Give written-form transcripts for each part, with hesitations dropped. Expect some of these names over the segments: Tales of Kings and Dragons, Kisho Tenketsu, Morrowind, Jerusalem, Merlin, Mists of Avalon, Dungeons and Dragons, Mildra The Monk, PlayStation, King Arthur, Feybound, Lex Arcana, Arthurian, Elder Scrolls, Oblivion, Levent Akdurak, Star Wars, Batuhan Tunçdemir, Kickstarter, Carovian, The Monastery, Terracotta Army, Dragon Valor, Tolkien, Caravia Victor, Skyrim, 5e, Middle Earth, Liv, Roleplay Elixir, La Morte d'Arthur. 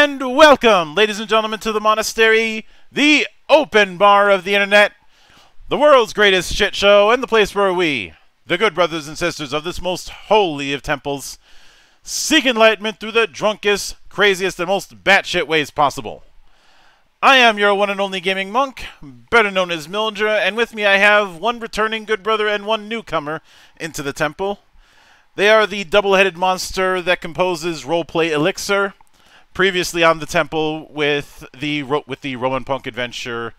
And welcome, ladies and gentlemen, to the Monastery, the open bar of the internet, the world's greatest shit show, and the place where we, the good brothers and sisters of this most holy of temples, seek enlightenment through the drunkest, craziest, and most batshit ways possible. I am your one and only gaming monk, better known as Mildra, and with me I have one returning good brother and one newcomer into the temple. They are the double-headed monster that composes Roleplay Elixir, previously on the temple with the Roman punk adventure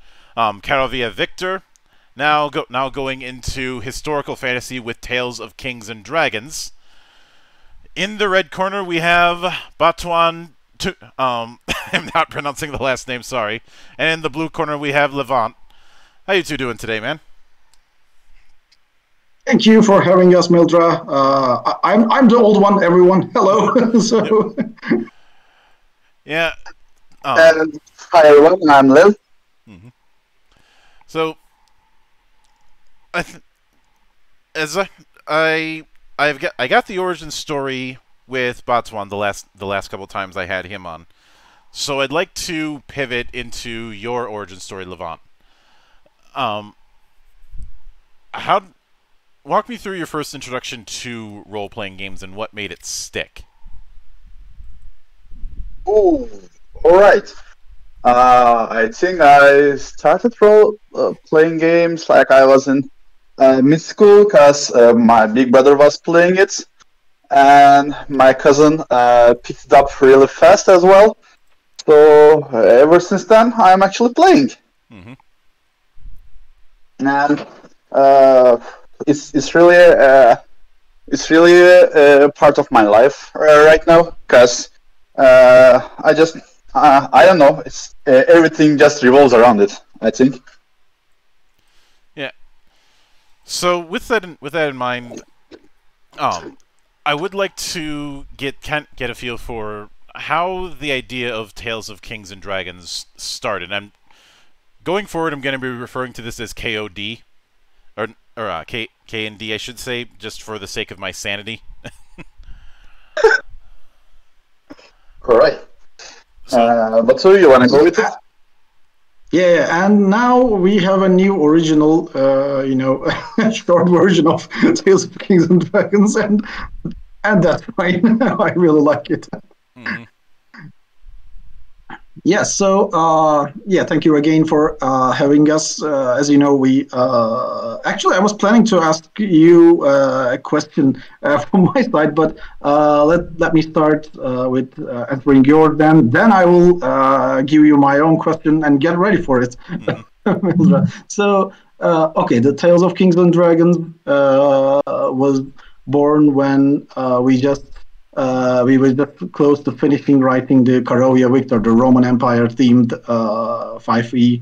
Caravia Victor, now going into historical fantasy with Tales of Kings and Dragons. In the red corner we have Batuhan. I'm not pronouncing the last name, sorry. And in the blue corner we have Levent. How you two doing today, man? Thank you for having us, Mildra. I'm the old one, everyone. Hello. So. Yep. Yeah. Hi, everyone. I'm Liv. Mm-hmm. So, I got the origin story with Batuhan the last couple of times I had him on, so I'd like to pivot into your origin story, Levent. Walk me through your first introduction to role-playing games and what made it stick. Oh, all right. I think I started playing games like I was in mid school because my big brother was playing it, and my cousin picked it up really fast as well. So ever since then, I'm actually playing. Mm-hmm. And it's really a part of my life right now because. I don't know. It's everything just revolves around it, I think. Yeah. So with that in mind, I would like to get a feel for how the idea of Tales of Kings and Dragons started. I'm going forward. I'm going to be referring to this as KOD, or K and D, I should say, just for the sake of my sanity. All right. Batu, you want to go with it? Yeah, and now we have a new original, short version of Tales of Kings and Dragons, and that's fine. I really like it. Mm-hmm. Yeah, so, thank you again for having us. As you know, we... actually, I was planning to ask you a question from my side, but let me start with answering yours, then I will give you my own question and get ready for it. Mm-hmm. So, okay, the Tales of Kings and Dragons was born when we were just close to finishing writing the Caravia Victor, the Roman Empire-themed 5e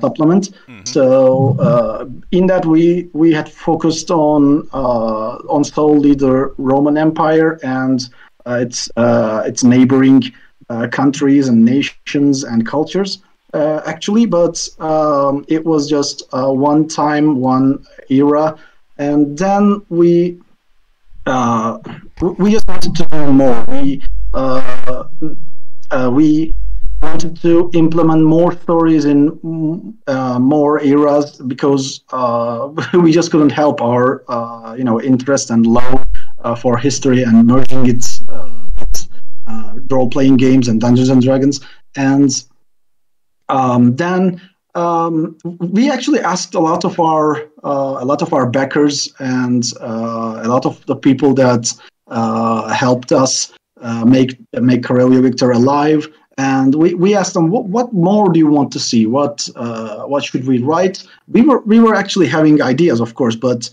supplement. Mm-hmm. So in that we had focused on solely the Roman Empire and its neighboring countries and nations and cultures, actually. But it was just one time, one era, and then we just wanted to do more. We wanted to implement more stories in more eras because we just couldn't help our interest and love for history and merging its role-playing games and Dungeons and Dragons. And then we actually asked a lot of our backers and a lot of the people that helped us make Caravia Victor alive, and we asked them, what more do you want to see? What should we write? We were actually having ideas, of course, but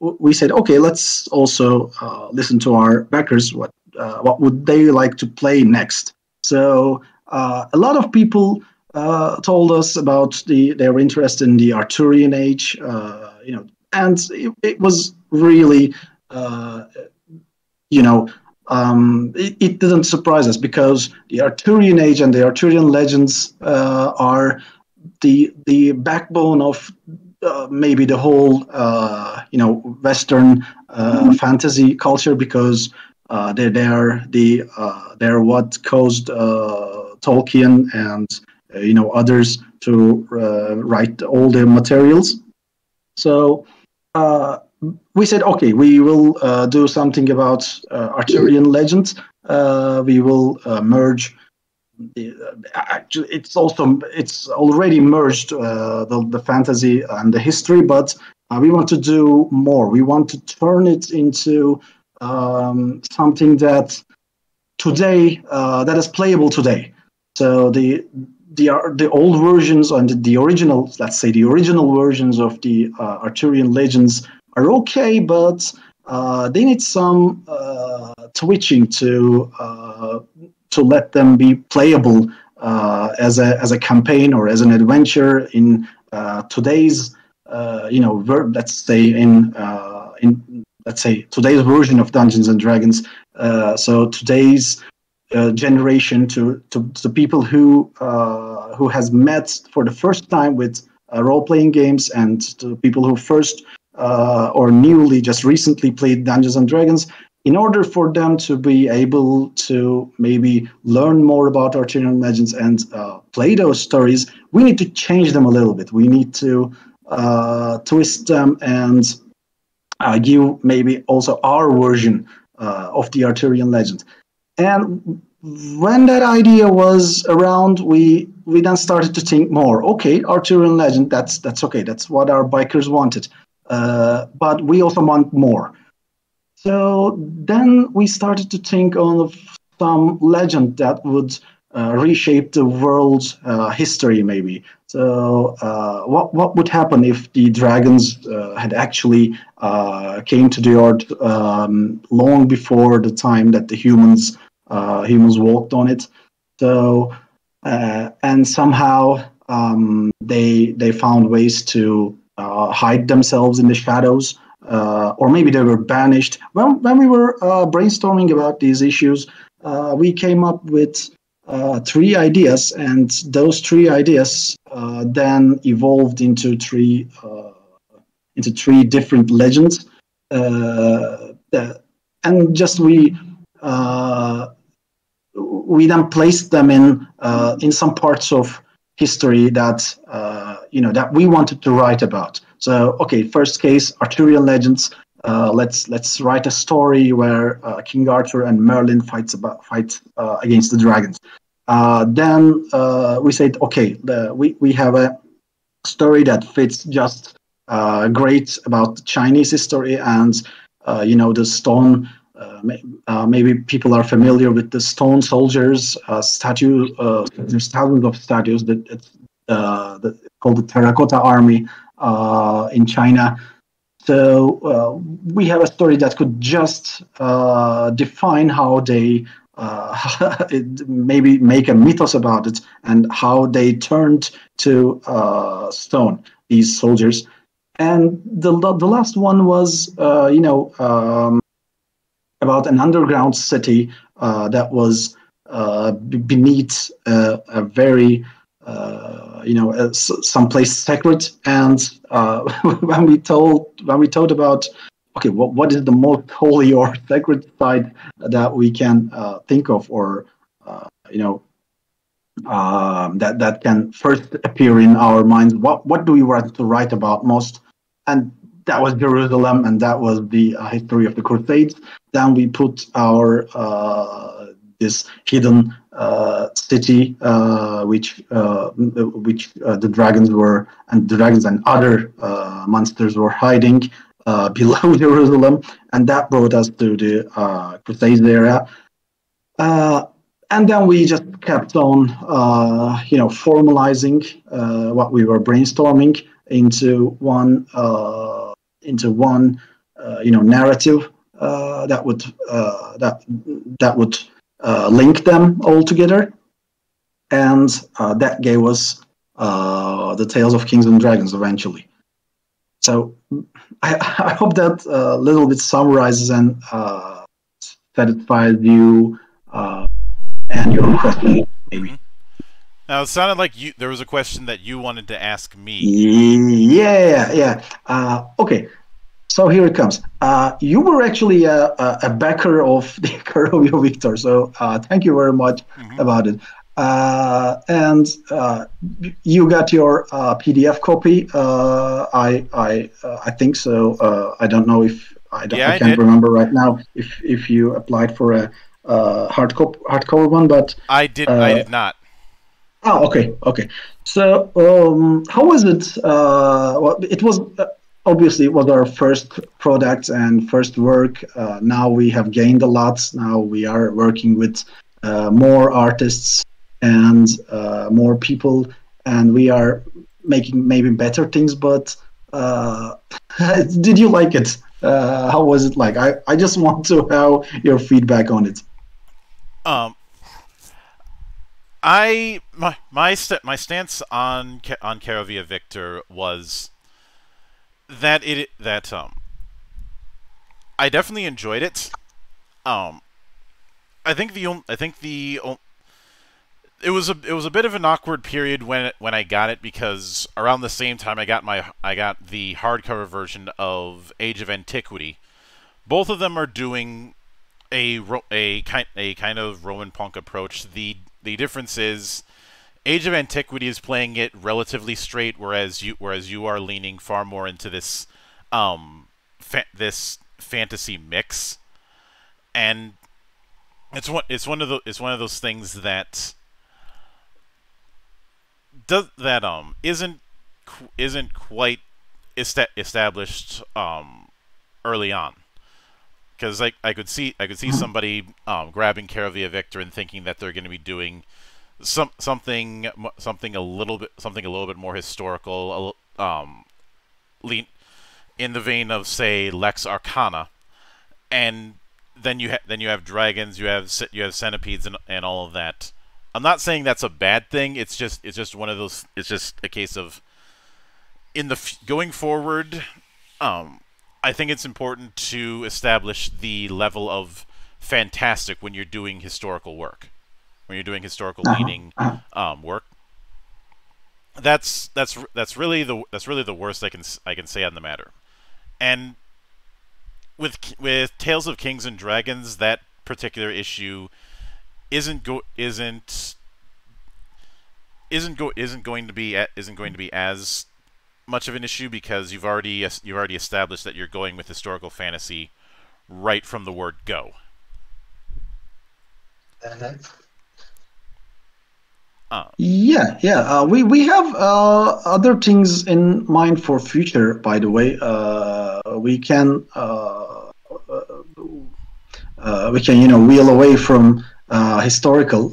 we said, okay, let's also listen to our backers. What would they like to play next? So a lot of people told us about their interest in the Arthurian age, and it was really, it didn't surprise us because the Arthurian age and the Arthurian legends are the backbone of maybe the whole Western fantasy culture because They're what caused Tolkien and others to write all their materials. So we said, okay, we will do something about Arthurian legends. We will merge. Actually, it's already merged the fantasy and the history, but we want to do more. We want to turn it into something that today that is playable today. So the old versions and the original, let's say the original versions of the Arthurian legends are okay, but they need some tweaking to let them be playable as a campaign or as an adventure in today's today's version of Dungeons and Dragons. So today's generation to people who has met for the first time with role-playing games, and to people who first or newly just recently played Dungeons and Dragons, in order for them to be able to maybe learn more about Arthurian legends and play those stories, we need to change them a little bit. We need to twist them and give maybe also our version of the Arthurian legend. And when that idea was around, we then started to think more. Okay, Arthurian legend, that's okay. That's what our bikers wanted. But we also want more. So then we started to think on some legend that would reshape the world's history, maybe. So what would happen if the dragons had actually came to the earth long before the time that the humans walked on it? So and somehow they found ways to hide themselves in the shadows. Or maybe they were banished. Well, when we were brainstorming about these issues, we came up with three ideas, and those three ideas then evolved into three different legends. And just we then placed them in some parts of history that that we wanted to write about. So, okay, first case, Arthurian legends. Let's write a story where King Arthur and Merlin fight against the dragons. Then we said, okay, we have a story that fits just great about the Chinese history and the stone. Maybe people are familiar with the stone soldiers statue. There's thousands of statues that called the Terracotta Army in China. So we have a story that could just define how they maybe make a mythos about it and how they turned to stone, these soldiers. And the last one was about an underground city that was beneath a very someplace sacred. And when we told about, okay, what is the most holy or sacred site that we can think of, or that can first appear in our minds? What do we want to write about most? And that was Jerusalem, and that was the history of the Crusades. Then we put our this hidden city which the dragons and other monsters were hiding below Jerusalem, and that brought us to the Crusades era. And then we just kept on formalizing what we were brainstorming into one narrative that would link them all together, and that gave us the Tales of Kings and Dragons eventually. So I hope that a little bit summarizes and satisfies you and your question, maybe. Now, it sounded like there was a question that you wanted to ask me. Yeah. Okay. So here it comes. You were actually a backer of the Caravia Victor, so thank you very much about it. And you got your PDF copy. I think so. I don't know if I can't remember right now if you applied for a hardcover one, but I did. I did not. Oh, okay, okay. So how was it? Well, it was. Obviously, it was our first product and first work. Now we have gained a lot. Now we are working with more artists and more people, and we are making maybe better things. But did you like it? How was it like? I just want to have your feedback on it. My stance on Caravia Victor was that I definitely enjoyed it. It was a bit of an awkward period when I got it, because around the same time I got the hardcover version of Age of Antiquity. Both of them are doing a kind of Roman punk approach. The difference is Age of Antiquity is playing it relatively straight, whereas you are leaning far more into this this fantasy mix, and it's one of those things that isn't quite established early on, because like I could see somebody grabbing Caravia Victor and thinking that they're going to be doing something a little bit more historical, in the vein of, say, Lex Arcana, and then you have dragons, you have centipedes, and all of that. I'm not saying that's a bad thing. It's just one of those. It's just a case of going forward. I think it's important to establish the level of fantastic when you're doing historical work. When you're doing historical leaning work, that's really the worst I can say on the matter. And with Tales of Kings and Dragons, that particular issue isn't going to be as much of an issue, because you've already established that you're going with historical fantasy right from the word go. We have other things in mind for future, by the way. We can wheel away from historical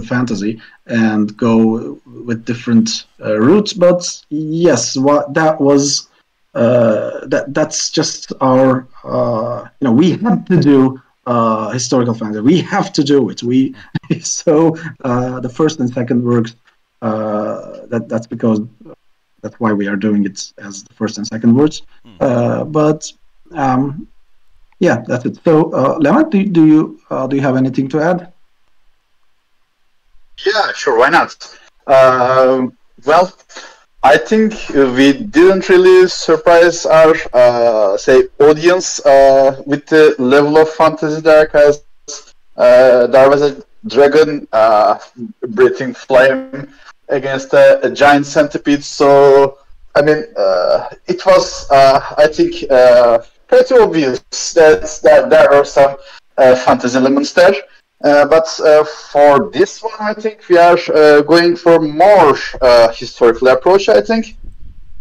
fantasy and go with different routes, but yes, that's just our we have to do historical fantasy. We have to do it. So the first and second works. That's why we are doing it as the first and second works. Yeah, that's it. So, Levent, do you have anything to add? Yeah, sure. Why not? Well, I think we didn't really surprise our audience with the level of fantasy there, because there was a dragon breathing flame against a giant centipede. So I mean, it was I think pretty obvious that there are some fantasy elements there. But for this one, I think we are going for more historical approach, I think.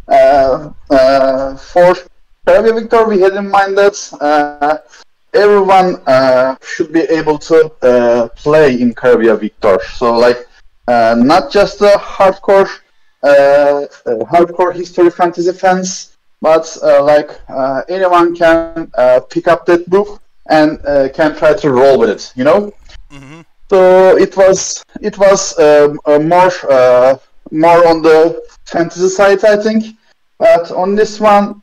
For Caravia Victor, we had in mind that everyone should be able to play in Caravia Victor. So, like, not just the hardcore history fantasy fans, but anyone can pick up that book and can try to roll with it, So it was more on the fantasy side, I think. But on this one,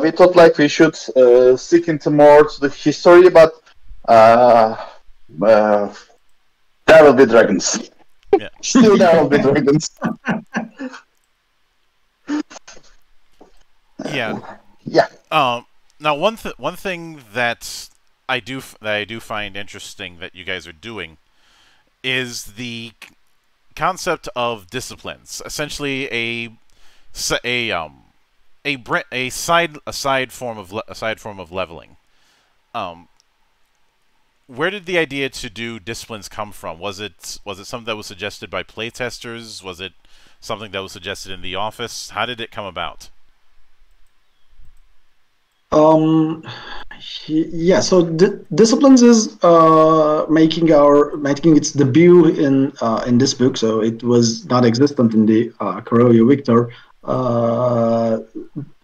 we thought we should stick into more to the history, but there will be dragons. Yeah. Still, there will be dragons. Yeah. Now, one thing that I do find interesting that you guys are doing is the concept of disciplines. Essentially, a side form of leveling. Where did the idea to do disciplines come from? Was it something that was suggested by playtesters? Was it something that was suggested in the office? How did it come about? Yeah, so disciplines is making its debut in this book, so it was not existent in the Caravia Victor,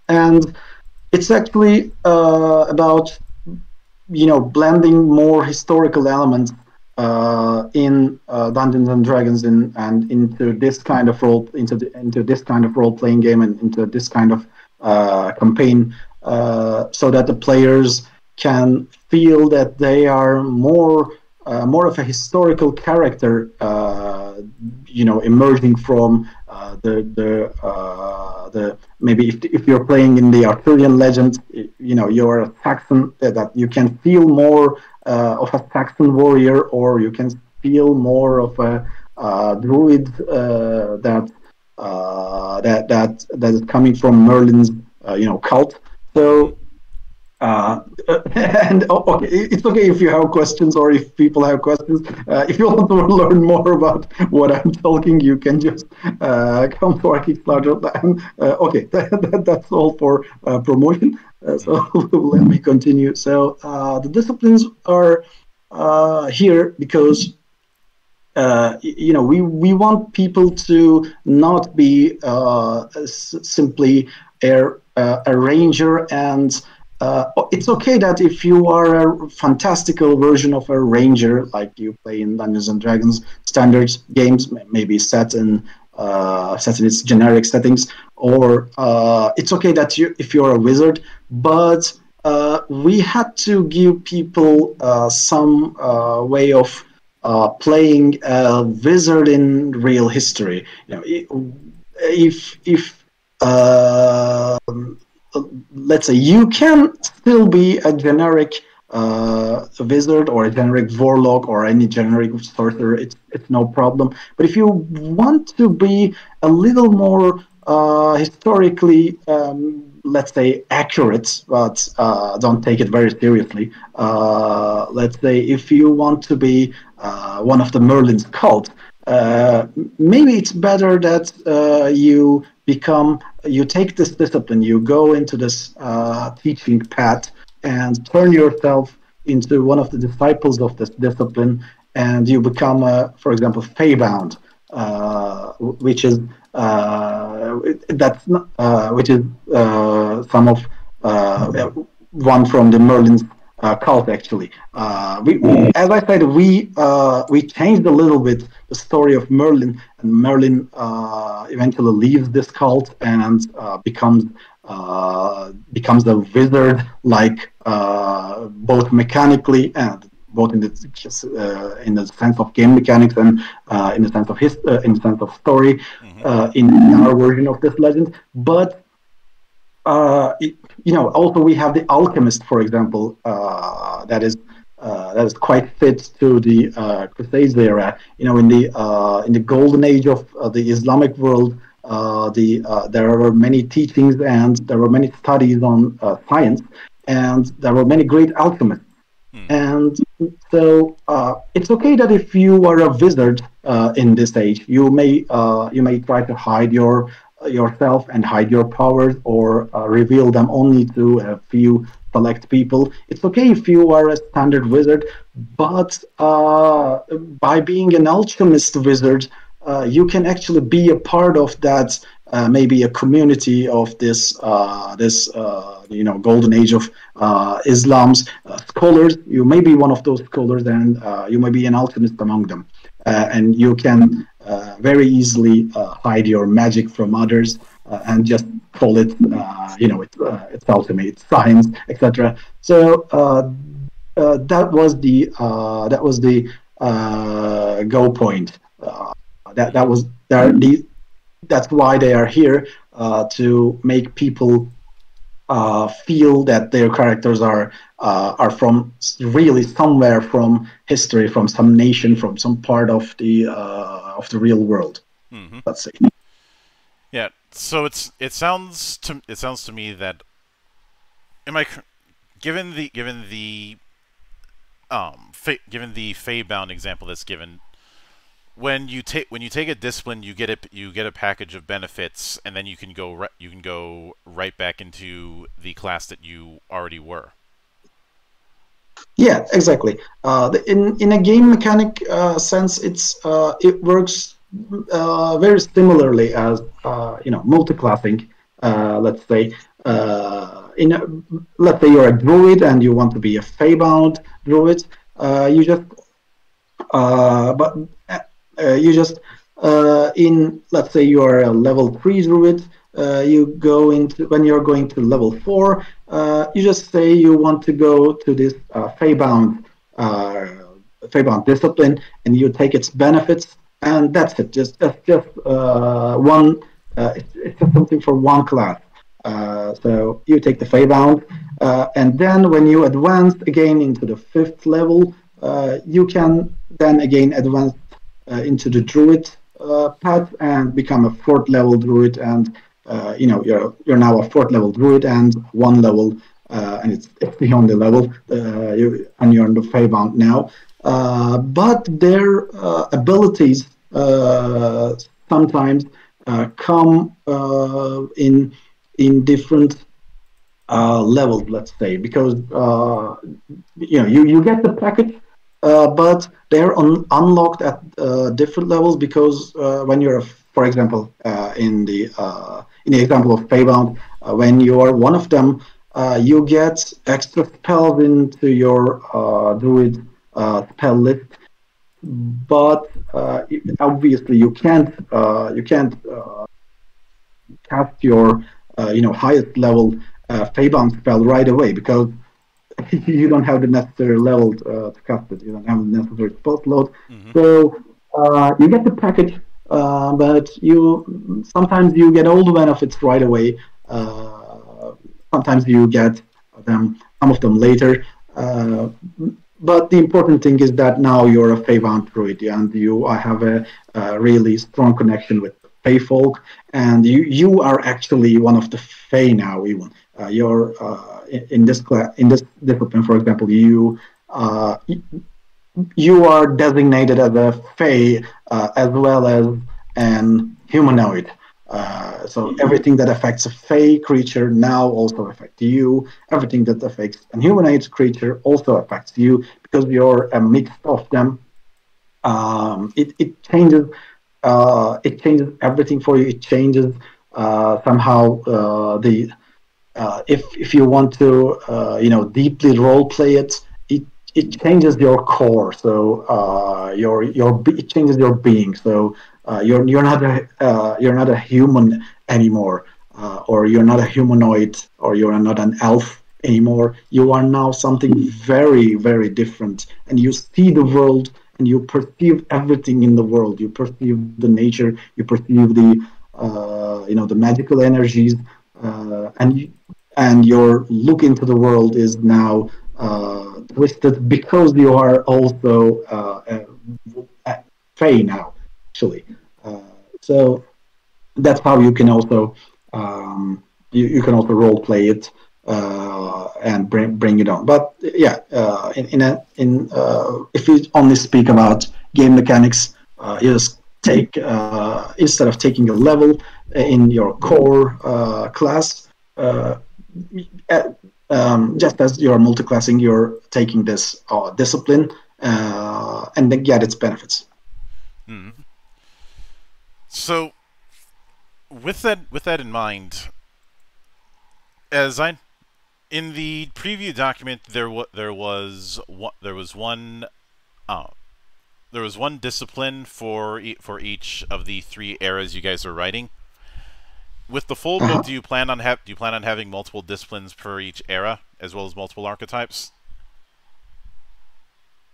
and it's actually about, you know, blending more historical elements in Dungeons and Dragons and into this kind of role-playing game and into this kind of campaign. So that the players can feel that they are more of a historical character, you know, emerging from maybe if you're playing in the Arthurian legend, you know, you're a Saxon, that you can feel more of a Saxon warrior, or you can feel more of a druid that is coming from Merlin's, you know, cult. So, it's okay if you have questions, or if people have questions. If you want to learn more about what I'm talking, you can just come to our Kickstarter. Okay, that's all for promotion. So let me continue. So the disciplines are here because, you know, we want people to not be simply a ranger, and it's okay that if you are a fantastical version of a ranger, like you play in Dungeons and Dragons standard games, maybe set in its generic settings, or it's okay that if you're a wizard. But we had to give people some way of playing a wizard in real history. You know, if let's say you can still be a generic wizard or a generic warlock or any generic sorcerer, it's no problem. But if you want to be a little more historically, let's say, accurate, but don't take it very seriously, let's say if you want to be one of the Merlin's cult, maybe it's better that you take this discipline, you go into this teaching path and turn yourself into one of the disciples of this discipline, and you become, for example, Feybound, which is some of one from the Merlin's cult, actually. As I said, we changed a little bit the story of Merlin, and Merlin eventually leaves this cult and becomes a wizard, like both mechanically and both in the sense of game mechanics and in the sense of in the sense of story, in our version of this legend. But you know, also we have the alchemist, for example, that is quite fit to the Crusades era. You know, in the golden age of the Islamic world, there were many teachings and there were many studies on science, and there were many great alchemists. And so it's okay that if you are a wizard in this age, you may try to hide yourself and hide your powers, or reveal them only to a few select people. It's okay if you are a standard wizard, but by being an alchemist wizard, you can actually be a part of that, maybe a community of this you know, golden age of Islam's scholars. You may be one of those scholars, and you may be an alchemist among them, and you can very easily hide your magic from others and just call it, you know, it's alchemy, it's science, etc. So that was the go point. That's why they are here, to make people feel that their characters are from really somewhere from history, from some nation, from some part of the real world. Mm-hmm. Let's say. Yeah. So it sounds to me that given the Feybound example that's given, when you take a discipline, you get a package of benefits, and then you can go right back into the class that you already were. Yeah, exactly. In a game mechanic sense, it works very similarly as multi-classing. Let's say let's say you're a druid and you want to be a Feybound druid. In let's say you are a level 3 druid. When you're going to level 4, you just say you want to go to this Feybound discipline, and you take its benefits, and that's it. Just one. It's just something for one class. So you take the Feybound, and then when you advance again into the 5th level, you can then again advance into the druid path and become a 4th level druid, and you're now a 4th level druid and 1 level, and it's the only level, and you're in the Feybound now. But their abilities sometimes come in different levels, let's say, because you get the package, but they're unlocked at different levels, because when you're, for example, in the example of Feybound, when you are one of them, you get extra spells into your druid spell list. But obviously, you can't cast your highest level Feybound spell right away, because you don't have the necessary level to cast it. You don't have the necessary spell load. Mm-hmm. So you get the package, but sometimes you get all the benefits right away. Sometimes you get them, some of them later. But the important thing is that now you're a Feybound druid, and you have a really strong connection with Feyfolk, and you are actually one of the Fey now. Even you're in this discipline, for example, you are designated as a Fey as well as an humanoid. So everything that affects a Fey creature now also affects you. Everything that affects a humanoid creature also affects you, because you're a mix of them. It changes everything for you. It changes somehow if you want to deeply roleplay it. It changes your core. So it changes your being. So. You're not a human anymore, or you're not a humanoid, or you're not an elf anymore. You are now something very, very different, and you see the world, and you perceive everything in the world. You perceive the nature, you perceive the magical energies, and your look into the world is now twisted, because you are also a Fey now. So that's how you can also role play it and bring it on. But yeah, if you only speak about game mechanics, you just take instead of taking a level in your core class, just as you're multiclassing, you're taking this discipline and then get its benefits. Mm-hmm. So, with that in mind, in the preview document there was one discipline for each of the 3 eras you guys are writing. With the full book, do you plan on having multiple disciplines per each era, as well as multiple archetypes?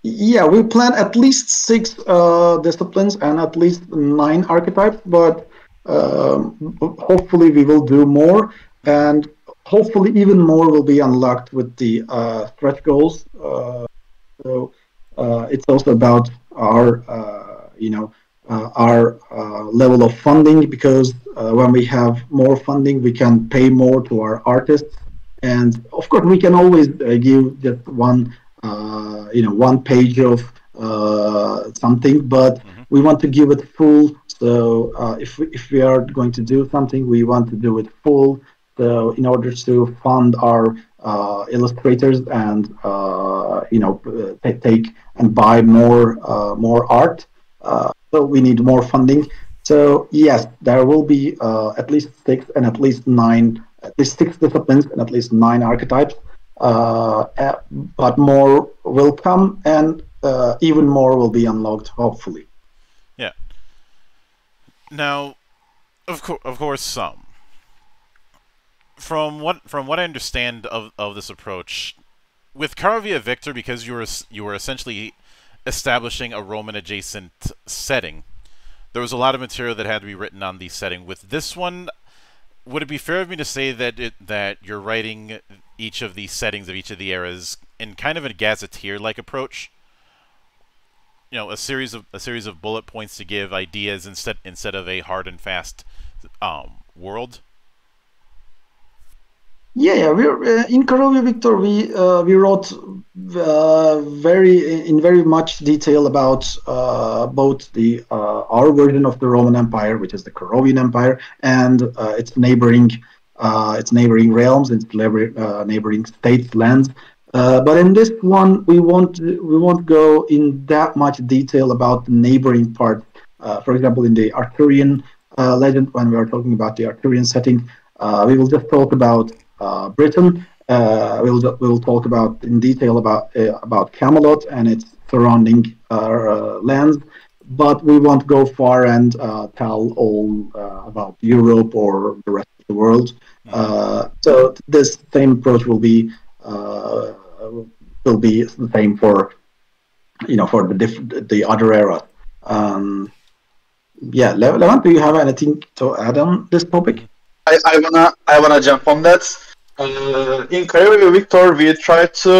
Yeah, we plan at least 6 disciplines and at least 9 archetypes, but hopefully we will do more. And Hopefully, even more will be unlocked with the stretch goals. So it's also about our, level of funding, because when we have more funding, we can pay more to our artists. And of course, we can always give just one, one page of something, but we want to give it full. So if we are going to do something, we want to do it full. So in order to fund our illustrators and take and buy more more art, so we need more funding. So yes, there will be at least 6 and at least 9, at least 6 disciplines and at least 9 archetypes. But more will come, and even more will be unlocked, hopefully. Yeah. Now, of course, some. From what I understand of this approach, with Caravia Victor, because you were essentially establishing a Roman adjacent setting, there was a lot of material that had to be written on the setting. With this one, would it be fair of me to say that that you're writing each of the settings of each of the eras in kind of a gazetteer-like approach? You know, a series of bullet points to give ideas instead of a hard and fast world. Yeah, we're in Caravia Victor. We wrote very much detail about both the our version of the Roman Empire, which is the Carovian Empire, and its neighboring realms, and neighboring states, lands. But in this one, we won't go in that much detail about the neighboring part. For example, in the Arthurian legend, when we are talking about the Arthurian setting, we will just talk about Britain. We'll talk about in detail about Camelot and its surrounding lands, but we won't go far and tell all about Europe or the rest of the world. So this same approach will be the same for for the other era. Yeah, Levent, do you have anything to add on this topic? I wanna jump on that. In Caravia Victor, we try to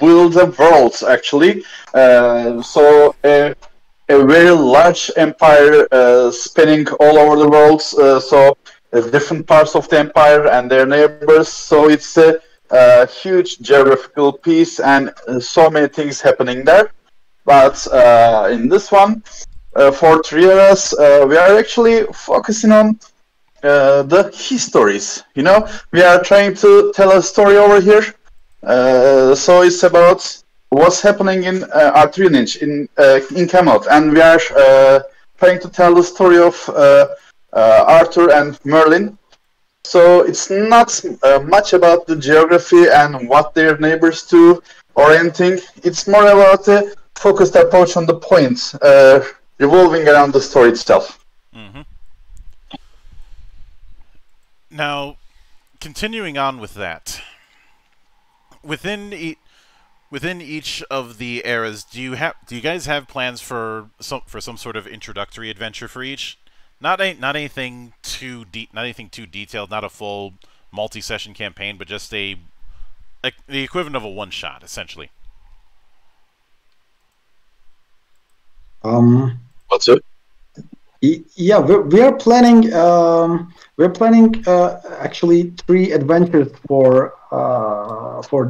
build the world, actually. So a very large empire spanning all over the world. So different parts of the empire and their neighbors. So it's a huge geographical piece, and so many things happening there. But in this one, for 3 eras, we are actually focusing on the histories. We are trying to tell a story over here. So it's about what's happening in Arthurian, in Camelot, and we are trying to tell the story of Arthur and Merlin. So it's not much about the geography and what their neighbors do or anything. It's more about a focused approach on the points, revolving around the story itself. Mm-hmm. Now, continuing on with that, within each of the eras, do you guys have plans for some sort of introductory adventure for each? Not anything too detailed, not a full multi-session campaign, but just the equivalent of a one-shot, essentially. What's it? Yeah, we're planning actually 3 adventures for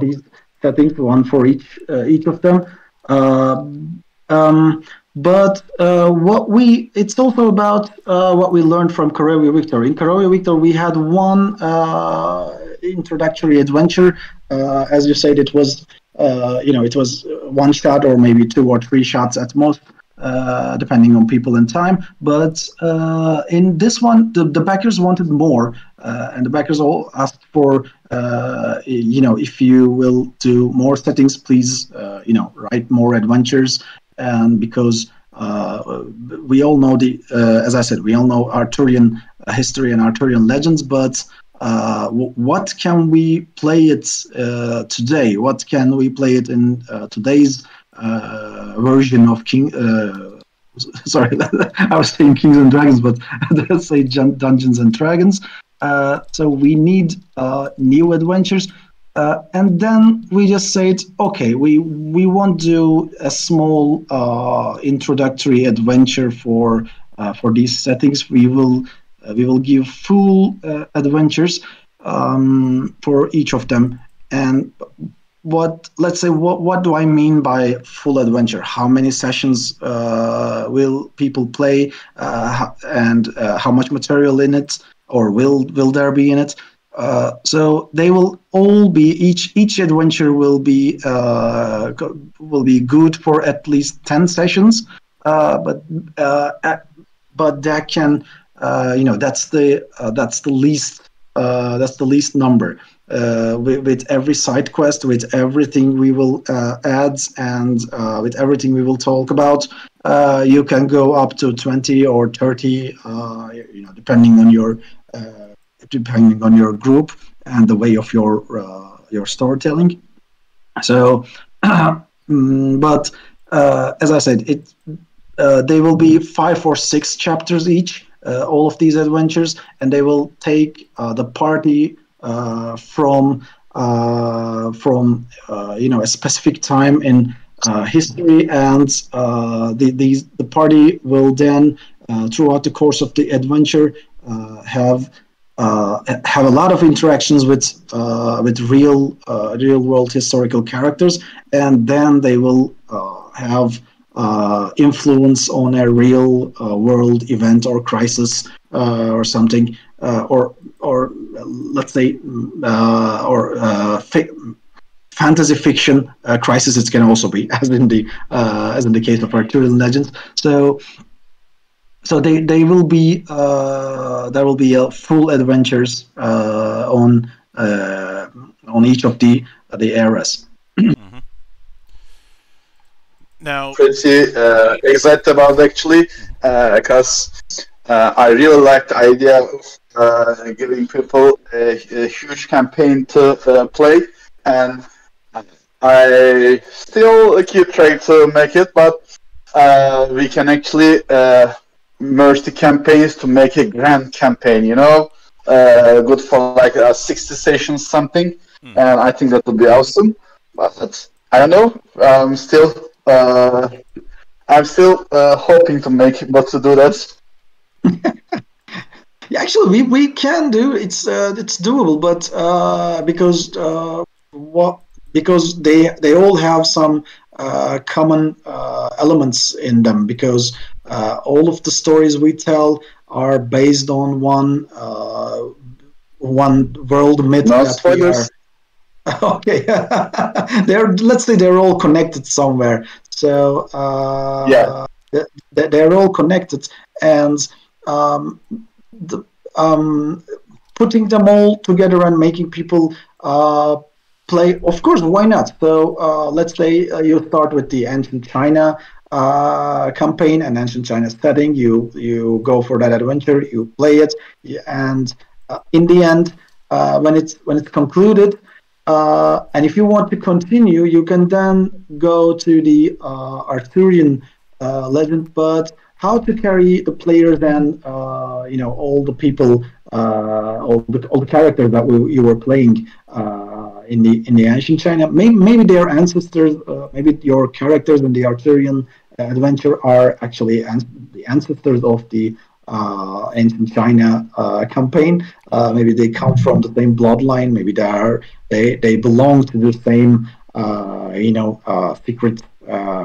these settings, one for each of them. But it's also about what we learned from Caravia Victor. In Caravia Victor, we had one introductory adventure. As you said, it was one shot or maybe 2 or 3 shots at most, depending on people and time. But in this one, the backers wanted more, and the backers all asked for, if you will do more settings, please, write more adventures. And because we all know as I said, we all know Arthurian history and Arthurian legends, but what can we play it today? What can we play it in today's version of King? Sorry, I was saying Kings and Dragons, but let's say Dungeons and Dragons. So we need new adventures. And then we just said, okay, we won't do a small introductory adventure for these settings. We will give full adventures for each of them. And what do I mean by full adventure? How many sessions will people play, and how much material in it, or will there be in it? So they will all be each adventure will be good for at least 10 sessions, but that can that's the least number. With every side quest, with everything we will add, and with everything we will talk about, you can go up to 20 or 30, depending on your. Depending on your group and the way of your storytelling. So, but as I said, they will be 5 or 6 chapters each, all of these adventures, and they will take the party from a specific time in history, and the party will then throughout the course of the adventure have a lot of interactions with real world historical characters, and then they will have influence on a real world event or crisis or something, or let's say fantasy fiction crisis. It can also be, as in the case of Arthurian legends. So they will be there will be full adventures on each of the eras. Mm-hmm. Now, pretty excited about actually, because I really like the idea of giving people a huge campaign to play, and I still keep trying to make it, but we can actually. Merge the campaigns to make a grand campaign, good for like 60 sessions something, and I think that would be awesome. But I don't know, I'm still hoping to make it, but to do that. Yeah, actually, we can do it's doable, but because they all have some common elements in them, because. All of the stories we tell are based on one world myth. No spoilers. Okay, they're all connected somewhere. So they're all connected, and putting them all together and making people play. Of course, why not? So let's say you start with the ancient China. Campaign and ancient China setting. You go for that adventure. You play it, and in the end, when it's concluded, and if you want to continue, you can then go to the Arthurian legend. But how to carry the players and all the people, all the characters that you were playing. In the ancient China, maybe their ancestors, maybe your characters in the Arthurian adventure are actually the ancestors of the ancient China campaign. Maybe they come from the same bloodline. Maybe they belong to the same secret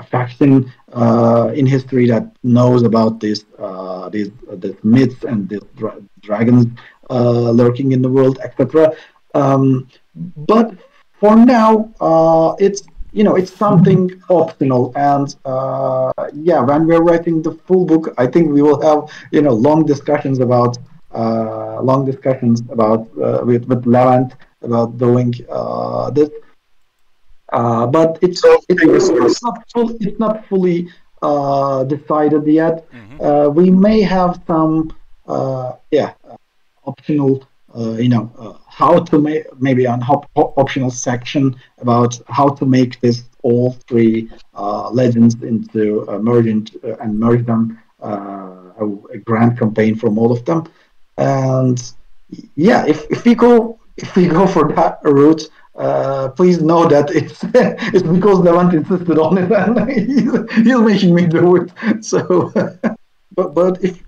faction in history that knows about these myths and the dragons lurking in the world, etc. But for now, it's something optional, and when we're writing the full book, I think we will have long discussions about with Levent about doing this. But it's not fully decided yet. Mm-hmm. We may have some optional. How to make optional section about how to make this all 3 legends into merge them a grand campaign from all of them, and yeah, if we go for that route, please know that it's because Levent insisted on it, and he's making me do it. So, but if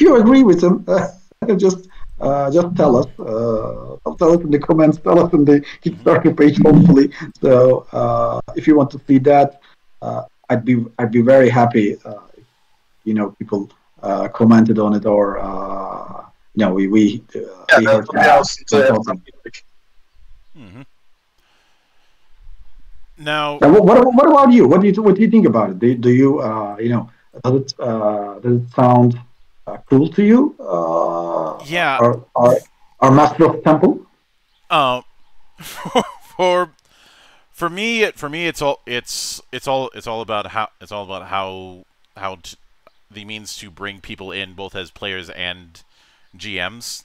you agree with him, just tell us in the comments, tell us in the Kickstarter page, hopefully. So if you want to see that, I'd be very happy. People commented on it, or we heard that. Mm-hmm. Now, what about you? What do you think about it? Does it sound cool to you? Yeah. Our Master of Temple. For me, it's all about how the means to bring people in, both as players and GMs.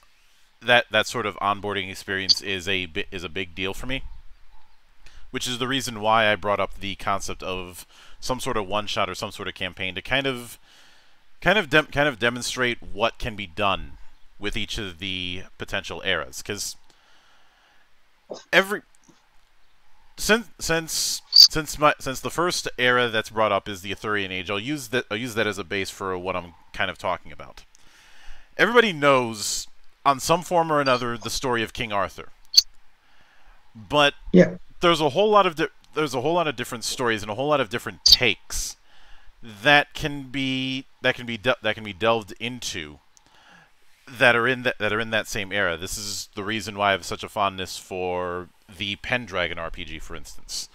That sort of onboarding experience is a big deal for me, which is the reason why I brought up the concept of some sort of one shot or some sort of campaign to kind of demonstrate what can be done with each of the potential eras, because since the first era that's brought up is the Arthurian Age, I'll use that as a base for what I'm kind of talking about. Everybody knows, on some form or another, the story of King Arthur, but yeah, there's a whole lot of different stories and a whole lot of different takes that can be delved into that are in that same era. This is the reason why I have such a fondness for the Pendragon RPG, for instance.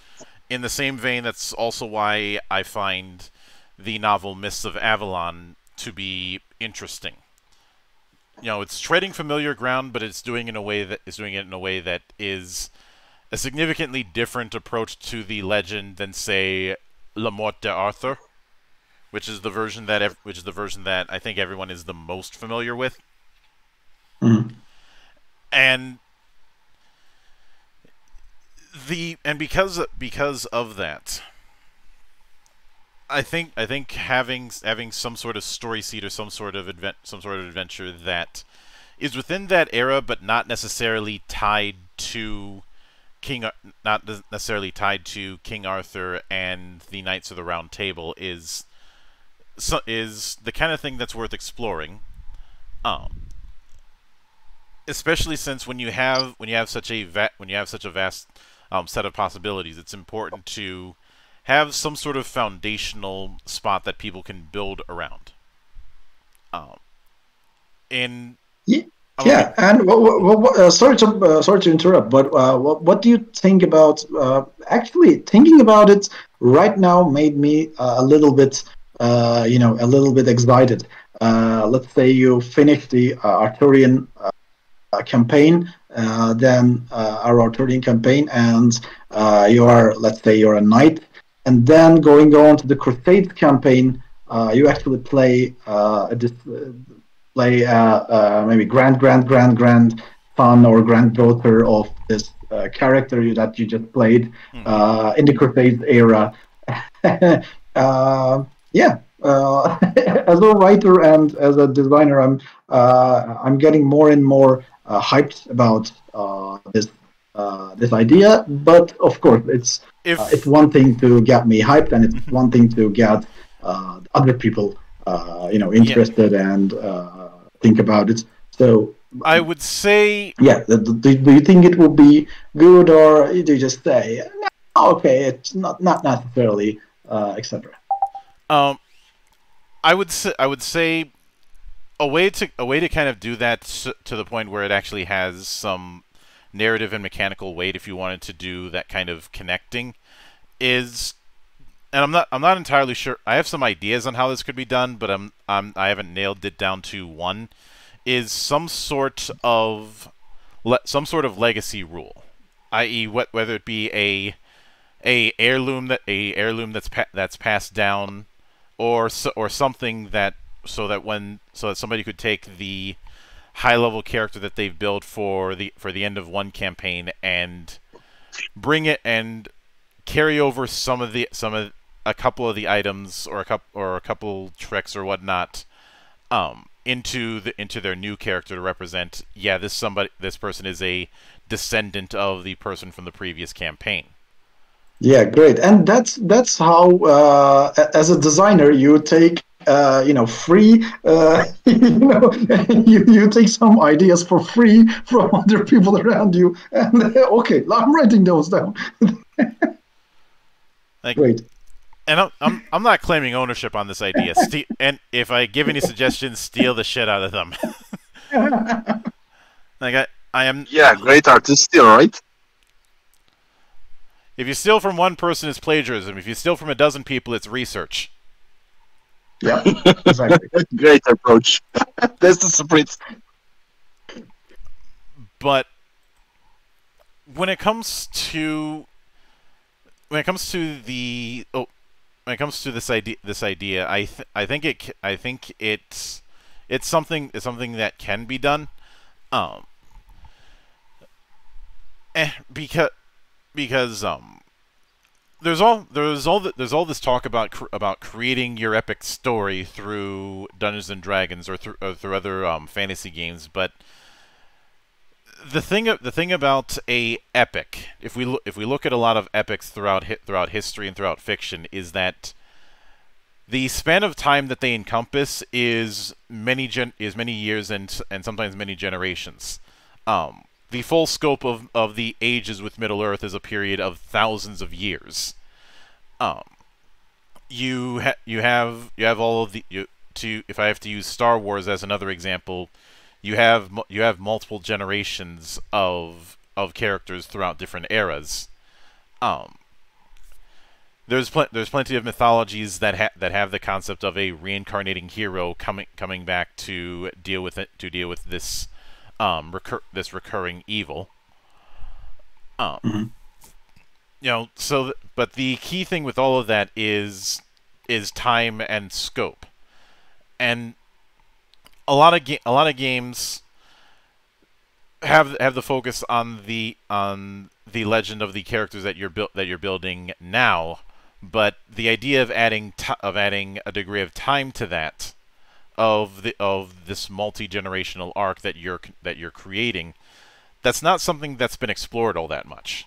In the same vein, that's also why I find the novel Mists of Avalon to be interesting. It's treading familiar ground, but it's doing it in a way that is a significantly different approach to the legend than, say, La Morte d'Arthur, which is the version that I think everyone is the most familiar with. Mm-hmm. And because of that, I think having some sort of story seed or some sort of adventure that is within that era, but not necessarily tied to King Arthur and the Knights of the Round Table is the kind of thing that's worth exploring. Especially since when you have such a vast set of possibilities, it's important to have some sort of foundational spot that people can build around. Sorry to interrupt, but what do you think about? Actually, thinking about it right now made me a little bit excited. Let's say you finish the Arthurian campaign, our Arthurian campaign, and let's say you're a knight. And then going on to the Crusade campaign, you actually play maybe grandson or granddaughter of this character that you just played. Mm-hmm. In the Crusade era. As a writer and as a designer, I'm getting more and more hyped about this idea, but of course it's one thing to get me hyped, and it's one thing to get other people interested and think about it. So I would say, yeah. Do you think it will be good, or do you just say, no, okay, it's not necessarily, etc.? I would say a way to kind of do that to the point where it actually has some narrative and mechanical weight, if you wanted to do that kind of connecting, is, and I'm not entirely sure, I have some ideas on how this could be done, but I haven't nailed it down to one, is some sort of legacy rule, i.e. whether it be an heirloom that's passed down, or something so that somebody could take the high-level character that they've built for the end of one campaign and bring it and carry over a couple of the items or a couple tricks or whatnot into their new character to represent, yeah, this person is a descendant of the person from the previous campaign. Yeah, great. And that's how as a designer you take you take some ideas for free from other people around you, and okay, I'm writing those down. Great. And I'm not claiming ownership on this idea. And if I give any suggestions, steal the shit out of them. Like I am. Yeah, great artists steal, right? If you steal from one person, it's plagiarism. If you steal from a dozen people, it's research. Yeah, exactly. Great approach. That's the spirit. But when it comes to this idea, I think it's something that can be done, because there's all this talk about creating your epic story through Dungeons and Dragons or through other fantasy games, but the thing about a epic, if we look at a lot of epics throughout history and throughout fiction, is that the span of time that they encompass is many years and sometimes many generations. The full scope of the ages with Middle Earth is a period of thousands of years. You have all of the if I have to use Star Wars as another example, you have multiple generations of characters throughout different eras. There's plenty of mythologies that have the concept of a reincarnating hero coming back to deal with it, to deal with this recurring evil. But the key thing with all of that is time and scope, and a lot of games have the focus on the legend of the characters that you're building now, but the idea of adding a degree of time to that, of this multi-generational arc that you're creating, that's not something that's been explored all that much.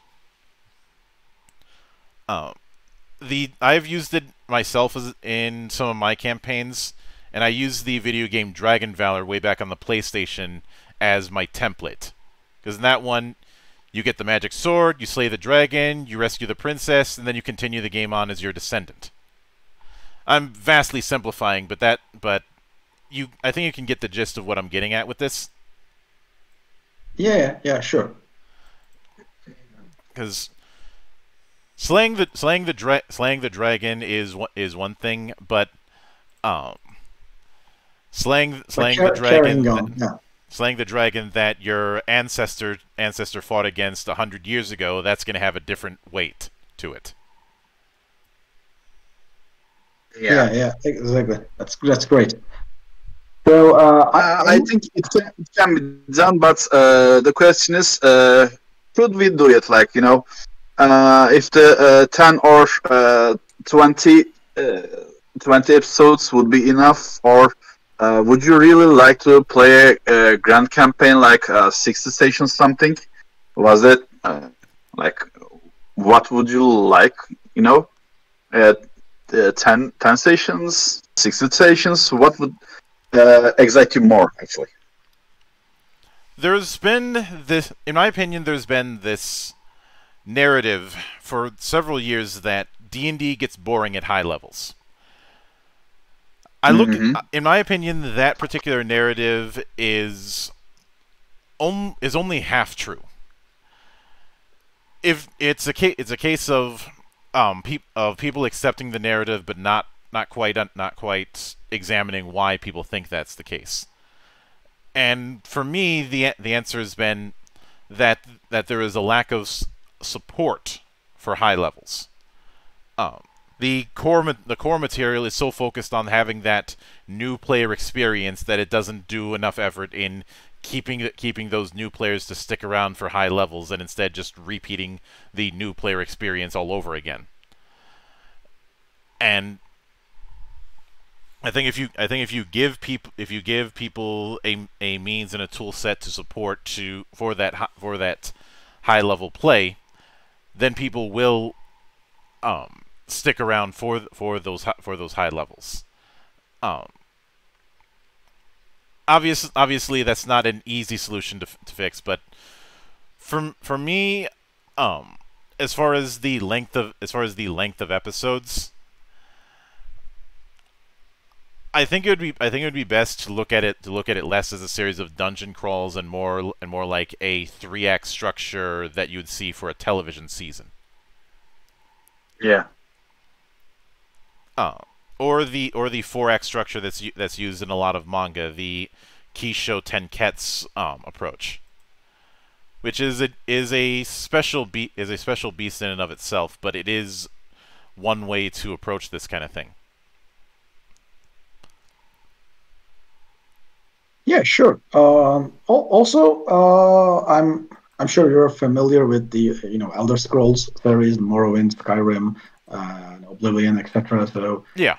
I've used it myself in some of my campaigns, and I used the video game Dragon Valor way back on the PlayStation as my template, because in that one you get the magic sword, you slay the dragon, you rescue the princess, and then you continue the game on as your descendant. I'm vastly simplifying, I think you can get the gist of what I'm getting at with this. Yeah, yeah, sure. Because slaying the dragon is one thing, but slaying the dragon that your ancestor fought against 100 years ago, that's going to have a different weight to it. Yeah, yeah, exactly. That's great. So I think it can be done, but the question is, should we do it? Like, you know, if the 10 or 20 episodes would be enough, or would you really like to play a grand campaign, like 60 stations something? Was it like, what would you like? You know, 10 stations, 60 stations. What would excite you more, actually? There's been this, in my opinion, there's been this narrative for several years that D&D gets boring at high levels. In my opinion, that particular narrative is only half true. If it's a case of people accepting the narrative, but not quite examining why people think that's the case. And for me, the answer has been that there is a lack of support for high levels. The core material is so focused on having that new player experience that it doesn't do enough effort in keeping those new players to stick around for high levels, and instead just repeating the new player experience all over again. And I think if you give people a means and a tool set to support for that high level play, then people will stick around for those high levels. Obviously that's not an easy solution to fix, but for me, as far as the length of episodes, I think it would be best to look at it less as a series of dungeon crawls and more like a 3-act structure that you would see for a television season. Yeah. Or the 4-act structure that's used in a lot of manga, the Kisho Tenketsu approach, which is a special beast in and of itself, but it is one way to approach this kind of thing. Yeah, sure. Also, I'm sure you're familiar with the Elder Scrolls series, Morrowind, Skyrim, Oblivion, etc. So yeah,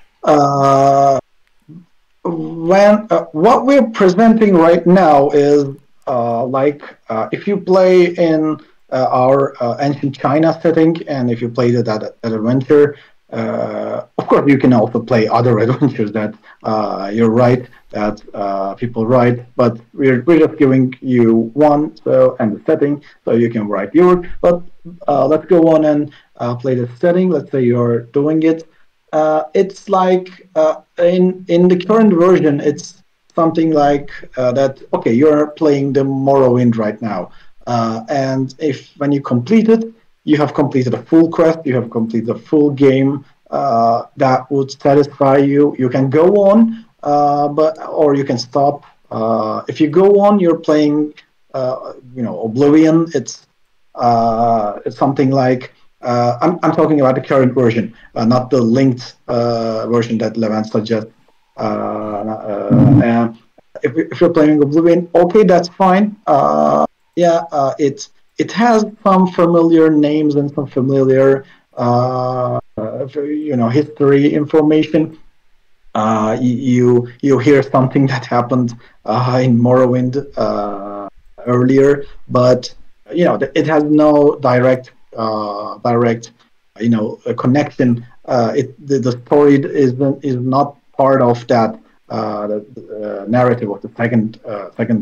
what we're presenting right now is if you play in our ancient China setting, and if you played that adventure. Of course, you can also play other adventures that people write, but we're just giving you one, and the setting, so you can write yours. But let's go on and play the setting. Let's say you're doing it. It's like in the current version, it's something like that. Okay, you're playing the Morrowind right now, and when you complete it, you have completed a full quest, you have completed a full game that would satisfy you. You can go on, or you can stop. If you go on, you're playing, Oblivion. It's something like I'm talking about the current version, not the linked version that Levent suggests. And if you're playing Oblivion, okay, that's fine. It has some familiar names and some familiar, history information. You hear something that happened in Morrowind earlier, but it has no direct connection. The story is not part of that the narrative of the second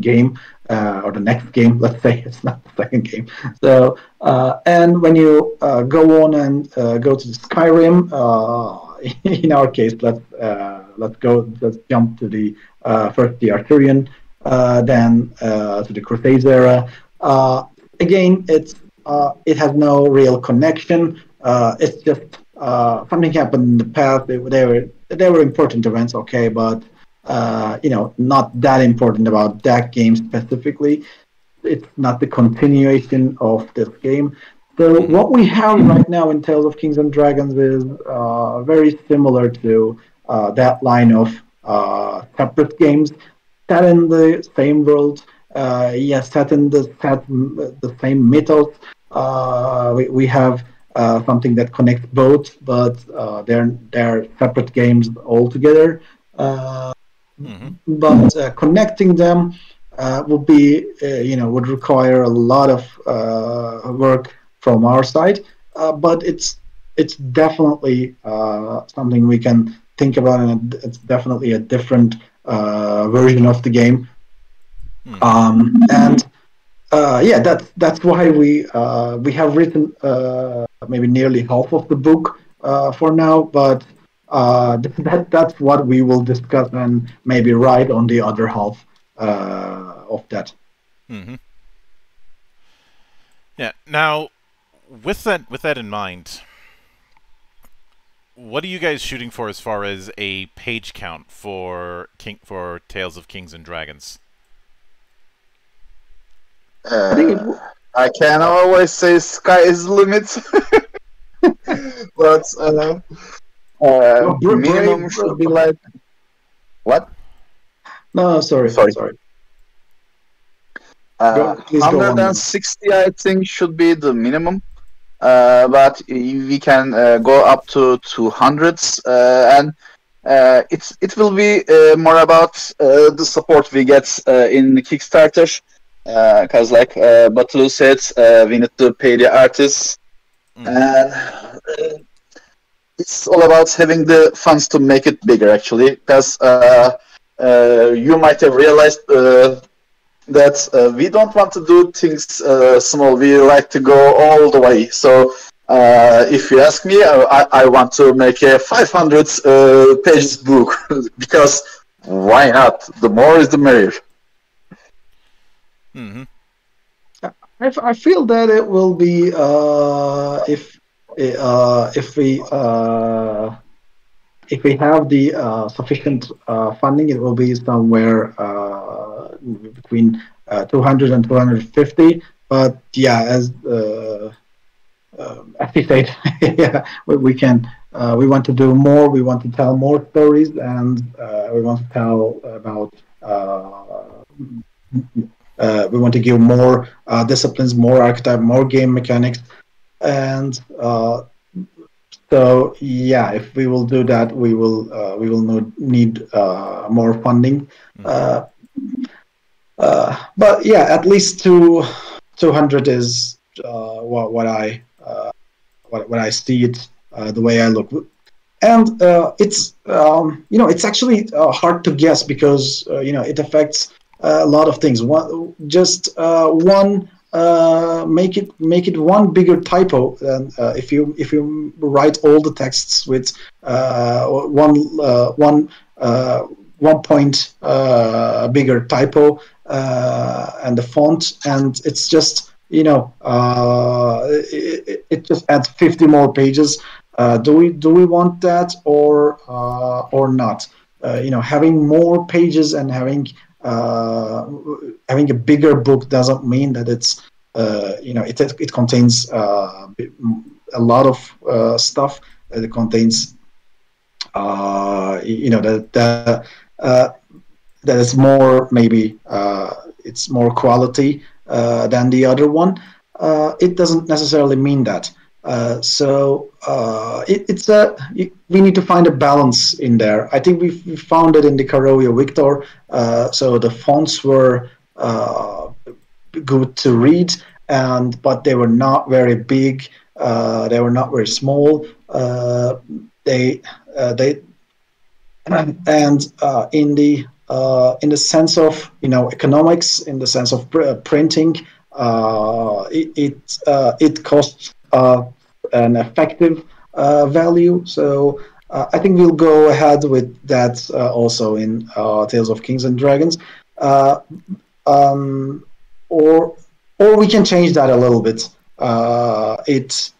game or the next game. Let's say it's not the second game. So and when you go on and go to Skyrim, in our case, let's jump to the first the Arthurian, then to the Crusades era. Again, it has no real connection. It's just something happened in the past. They were important events, okay, but. Not that important about that game specifically. It's not the continuation of this game. So what we have right now in Tales of Kings and Dragons is very similar to that line of separate games set in the same world, set in the same mythos. We have something that connects both, but they're separate games altogether. But connecting them would require a lot of work from our side. But it's definitely something we can think about, and it's definitely a different version of the game. That's why we have written maybe nearly half of the book for now, but. That's what we will discuss and maybe write on the other half of that. Yeah. Now, with that in mind, what are you guys shooting for as far as a page count for Tales of Kings and Dragons? I can't always say sky is the limit, but. Minimum should be like what? No, sorry. 160, I think, should be the minimum. But we can go up to 200, and It will be more about the support we get in the Kickstarter, because like Batu said, we need to pay the artists, and it's all about having the funds to make it bigger, actually, because you might have realized that we don't want to do things small. We like to go all the way. So if you ask me, I want to make a 500-page book, because why not? The more is the merrier. Mm-hmm. I feel that it will be if we have the sufficient funding, it will be somewhere between 200 and 250. But yeah, as he said, yeah, we can. We want to do more. We want to tell more stories, and we want to tell about. We want to give more disciplines, more archetype, more game mechanics, and so yeah, if we will do that, we will need more funding. But yeah, at least 200 is what I see it, the way I look, and it's you know, it's actually hard to guess, because you know, it affects a lot of things. Make it one bigger typo, and if you write all the texts with one point bigger typo and the font, and it's just, you know, it just adds 50 more pages. Do we want that or not? You know, having more pages and having a bigger book doesn't mean that it's you know, it contains a lot of stuff. It contains you know, that is more, maybe it's more quality than the other one. It doesn't necessarily mean that. We need to find a balance in there. I think we found it in the Caravia Victor. So the fonts were good to read, but they were not very big. They were not very small. In the sense of, you know, economics, in the sense of printing, it costs an effective value. So I think we'll go ahead with that also in Tales of Kings and Dragons, or we can change that a little bit. It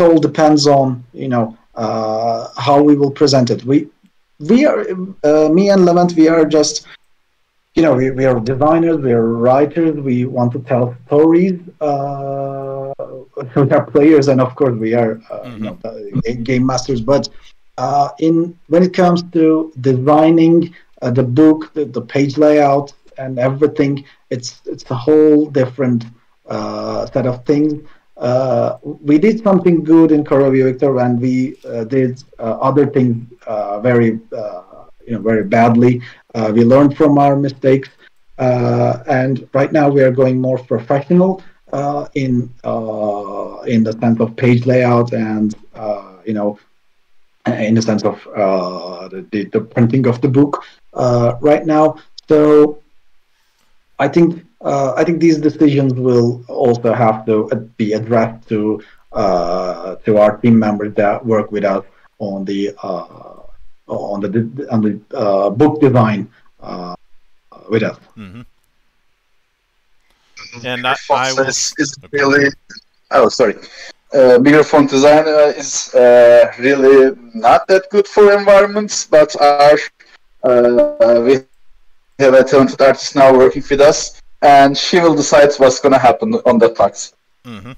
all depends on, you know, how we will present it. We are me and Levent, we are just, you know, we are designers, we are writers, we want to tell stories. We are players, and of course we are you know, game masters, but when it comes to designing the book, the page layout and everything, it's a whole different set of things. We did something good in Caravia Victor, and we did other things very you know, very badly. We learned from our mistakes, and right now we are going more professional in the sense of page layout, and you know, in the sense of the printing of the book right now. So I think these decisions will also have to be addressed to our team members that work with us on the book design with us. Mm-hmm. And I will... is really, oh sorry, bigger font design is really not that good for environments, but we have a talented artist now working with us, and she will decide what's going to happen on that part. Mm-hmm.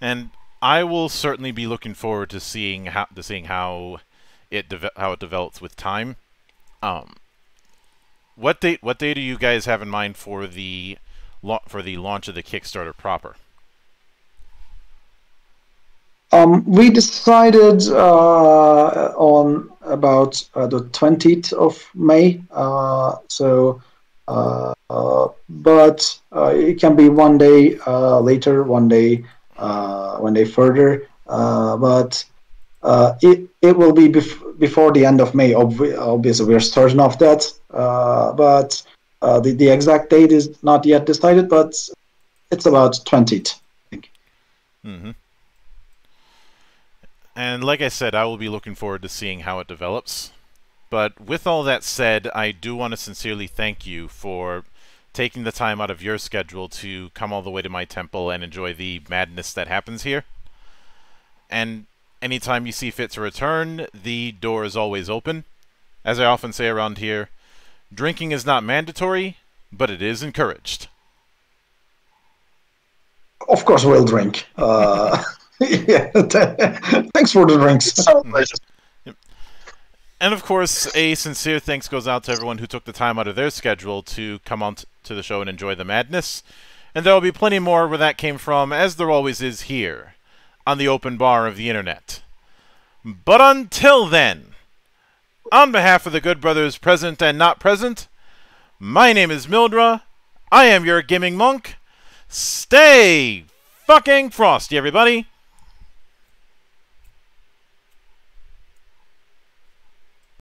And I will certainly be looking forward to seeing how it develops with time. What date do you guys have in mind for the launch of the Kickstarter proper? We decided on about the 20th of May, but it can be one day later, one day further, but it will be before the end of May. Obviously, we're starting off that, but the exact date is not yet decided, but it's about 20th, I think. Mm-hmm. And like I said, I will be looking forward to seeing how it develops. But with all that said, I do want to sincerely thank you for taking the time out of your schedule to come all the way to my temple and enjoy the madness that happens here. And anytime you see fit to return, the door is always open. As I often say around here, drinking is not mandatory, but it is encouraged. Of course we'll drink. Yeah, thanks for the drinks. So pleasure. And of course, a sincere thanks goes out to everyone who took the time out of their schedule to come on to the show and enjoy the madness. And there will be plenty more where that came from, as there always is here, on the open bar of the internet. But until then, on behalf of the good brothers present and not present, my name is Mildra, I am your gaming monk. Stay fucking frosty, everybody!